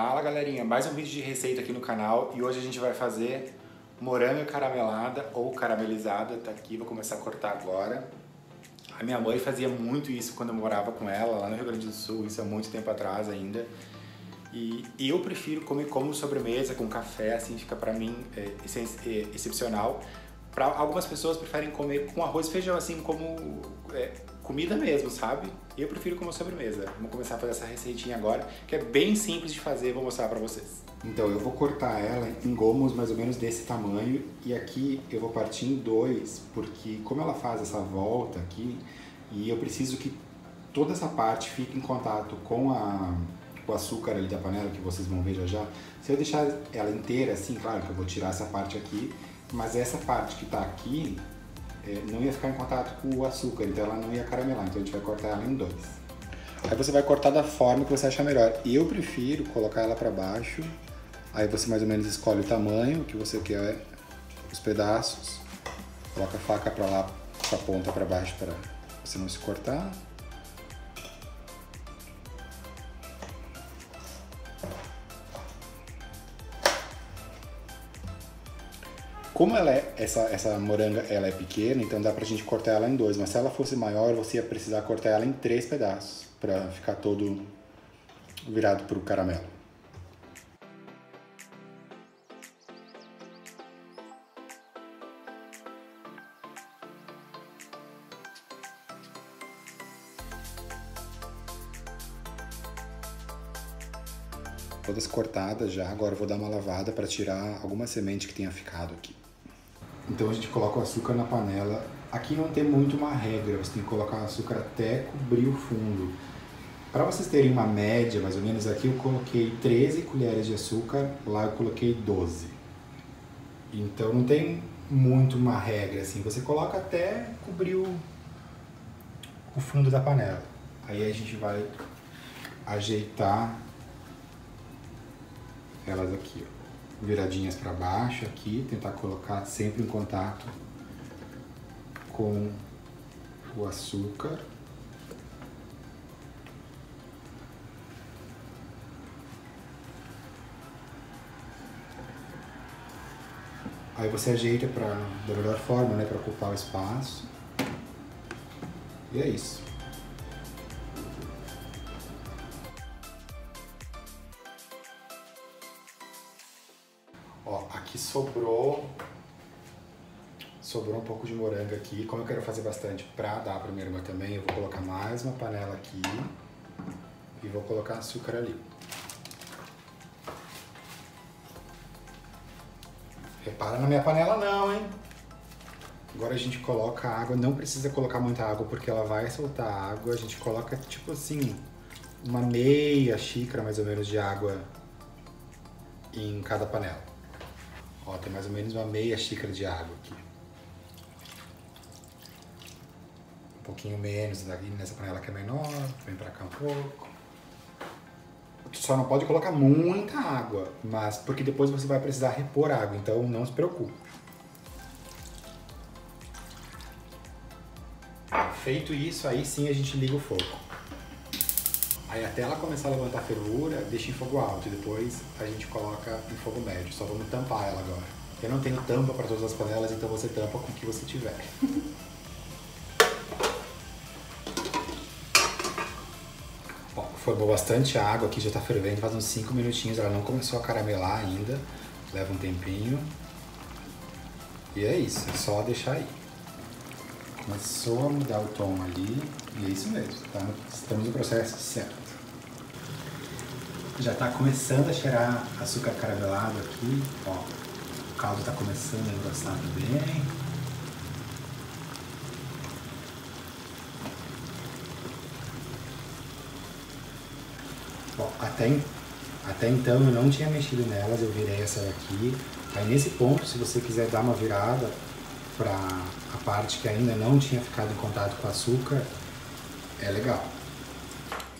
Fala galerinha, mais um vídeo de receita aqui no canal e hoje a gente vai fazer moranga caramelada ou caramelizada, tá aqui, vou começar a cortar agora. A minha mãe fazia muito isso quando eu morava com ela lá no Rio Grande do Sul, isso há muito tempo atrás ainda. E eu prefiro comer como sobremesa, com café, assim fica pra mim excepcional. Pra algumas pessoas preferem comer com arroz e feijão, assim como... comida mesmo, sabe? Eu prefiro como sobremesa. Vamos começar a fazer essa receitinha agora, que é bem simples de fazer, vou mostrar pra vocês. Então, eu vou cortar ela em gomos mais ou menos desse tamanho, e aqui eu vou partir em dois, porque como ela faz essa volta aqui, e eu preciso que toda essa parte fique em contato com o açúcar ali da panela, que vocês vão ver já já. Se eu deixar ela inteira assim, claro que eu vou tirar essa parte aqui, mas essa parte que tá aqui, não ia ficar em contato com o açúcar, então ela não ia caramelar, então a gente vai cortar ela em dois. Aí você vai cortar da forma que você achar melhor. Eu prefiro colocar ela pra baixo, aí você mais ou menos escolhe o tamanho que você quer, os pedaços, coloca a faca pra lá, com a ponta pra baixo pra você não se cortar. Como ela é, essa moranga ela é pequena, então dá pra gente cortar ela em dois, mas se ela fosse maior, você ia precisar cortar ela em três pedaços, pra ficar todo virado pro caramelo. Todas cortadas já, agora eu vou dar uma lavada pra tirar alguma semente que tenha ficado aqui. Então a gente coloca o açúcar na panela. Aqui não tem muito uma regra, você tem que colocar o açúcar até cobrir o fundo. Para vocês terem uma média, mais ou menos, aqui eu coloquei 13 colheres de açúcar, lá eu coloquei 12. Então não tem muito uma regra, assim, você coloca até cobrir o fundo da panela. Aí a gente vai ajeitar elas aqui, ó, viradinhas para baixo aqui, tentar colocar sempre em contato com o açúcar. Aí você ajeita da melhor forma, né, para ocupar o espaço. E é isso. Ó, aqui sobrou um pouco de moranga aqui. Como eu quero fazer bastante pra dar pra minha irmã também, eu vou colocar mais uma panela aqui e vou colocar açúcar ali. Repara na minha panela não, hein? Agora a gente coloca água, não precisa colocar muita água porque ela vai soltar água. A gente coloca tipo assim, uma meia xícara mais ou menos de água em cada panela. Ó, tem mais ou menos uma meia xícara de água aqui. Um pouquinho menos daqui nessa panela que é menor, vem pra cá um pouco. Só não pode colocar muita água, mas porque depois você vai precisar repor água, então não se preocupe. Feito isso, aí sim a gente liga o fogo. Aí até ela começar a levantar a fervura, deixa em fogo alto e depois a gente coloca em fogo médio. Só vamos tampar ela agora. Eu não tenho tampa para todas as panelas, então você tampa com o que você tiver. Ó, formou bastante água aqui, já tá fervendo, faz uns 5 minutinhos, ela não começou a caramelar ainda. Leva um tempinho. E é isso, é só deixar aí. Começou a mudar o tom ali, e é isso mesmo, tá? Estamos no processo certo. Já está começando a cheirar açúcar caramelado aqui, ó. O caldo está começando a engrossar também. Ó, até então eu não tinha mexido nelas, eu virei essa daqui. Aí nesse ponto, se você quiser dar uma virada, para a parte que ainda não tinha ficado em contato com o açúcar, é legal.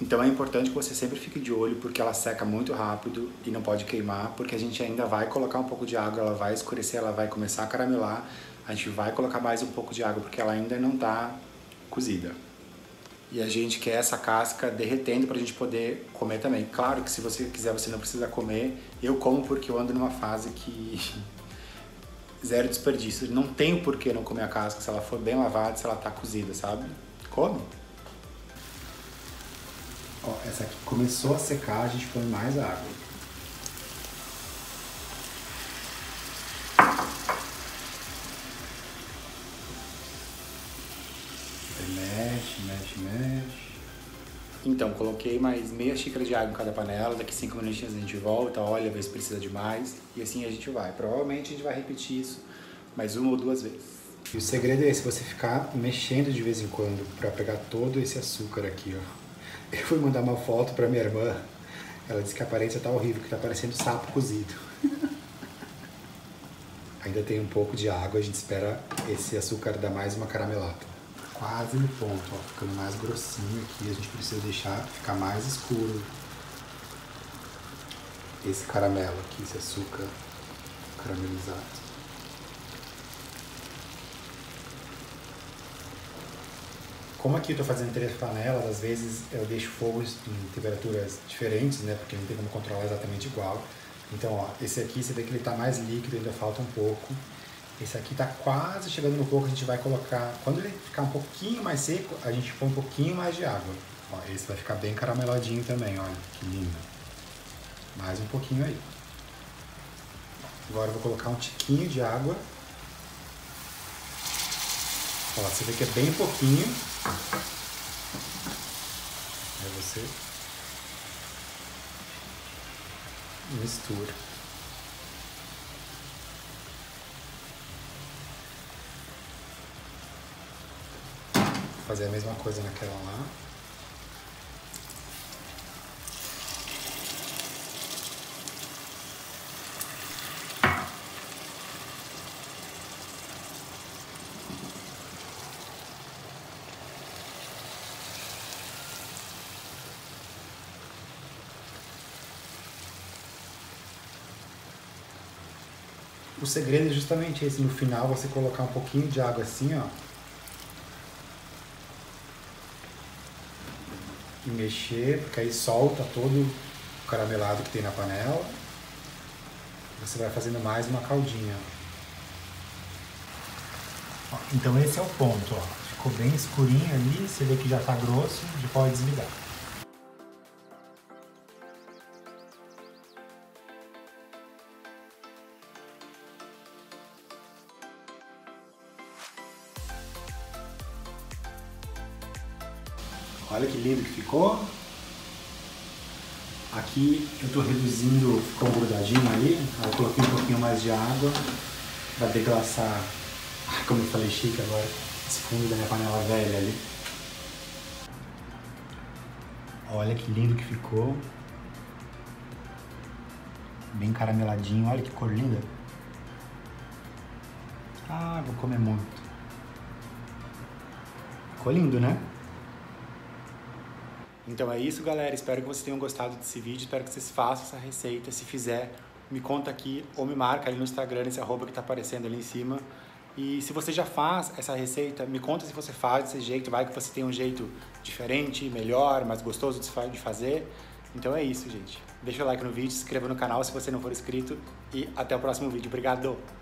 Então é importante que você sempre fique de olho, porque ela seca muito rápido e não pode queimar, porque a gente ainda vai colocar um pouco de água, ela vai escurecer, ela vai começar a caramelar, a gente vai colocar mais um pouco de água, porque ela ainda não está cozida. E a gente quer essa casca derretendo para a gente poder comer também. Claro que se você quiser, você não precisa comer. Eu como porque eu ando numa fase que... zero desperdício. Não tem por que não comer a casca se ela for bem lavada, se ela tá cozida, sabe? Come! Ó, essa aqui começou a secar, a gente põe mais água. Mexe. Então, coloquei mais meia xícara de água em cada panela. Daqui 5 minutinhos a gente volta, olha, vê se precisa de mais. E assim a gente vai. Provavelmente a gente vai repetir isso mais uma ou duas vezes. E o segredo é esse, você ficar mexendo de vez em quando pra pegar todo esse açúcar aqui, ó. Eu fui mandar uma foto pra minha irmã. Ela disse que a aparência tá horrível, que tá parecendo sapo cozido. Ainda tem um pouco de água, a gente espera esse açúcar dar mais uma caramelada. Quase no ponto, ó, ficando mais grossinho aqui, a gente precisa deixar ficar mais escuro esse caramelo aqui, esse açúcar caramelizado. Como aqui eu tô fazendo 3 panelas, às vezes eu deixo fogo em temperaturas diferentes, né, porque não tem como controlar exatamente igual. Então, ó, esse aqui, você vê que ele tá mais líquido, ainda falta um pouco. Esse aqui tá quase chegando no fogo, a gente vai colocar... Quando ele ficar um pouquinho mais seco, a gente põe um pouquinho mais de água. Ó, esse vai ficar bem carameladinho também, olha, que lindo. Mais um pouquinho aí. Agora eu vou colocar um tiquinho de água. Ó, você vê que é bem pouquinho. Aí você... mistura. Fazer a mesma coisa naquela lá. O segredo é justamente esse, no final você colocar um pouquinho de água assim, ó. E mexer, porque aí solta todo o caramelado que tem na panela. Você vai fazendo mais uma caldinha. Ó, então esse é o ponto, ó. Ficou bem escurinho ali, você vê que já tá grosso, já pode desligar. Olha que lindo que ficou. Aqui eu tô reduzindo, ficou grudadinho ali. Eu coloquei um pouquinho mais de água pra deglaçar, como eu falei chique agora, esse fundo da minha panela velha ali. Olha que lindo que ficou. Bem carameladinho, olha que cor linda. Ah, vou comer muito. Ficou lindo, né? Então é isso, galera. Espero que vocês tenham gostado desse vídeo. Espero que vocês façam essa receita. Se fizer, me conta aqui ou me marca ali no Instagram, esse arroba que tá aparecendo ali em cima. E se você já faz essa receita, me conta se você faz desse jeito. Vai que você tem um jeito diferente, melhor, mais gostoso de fazer. Então é isso, gente. Deixa o like no vídeo, se inscreva no canal se você não for inscrito. E até o próximo vídeo. Obrigado!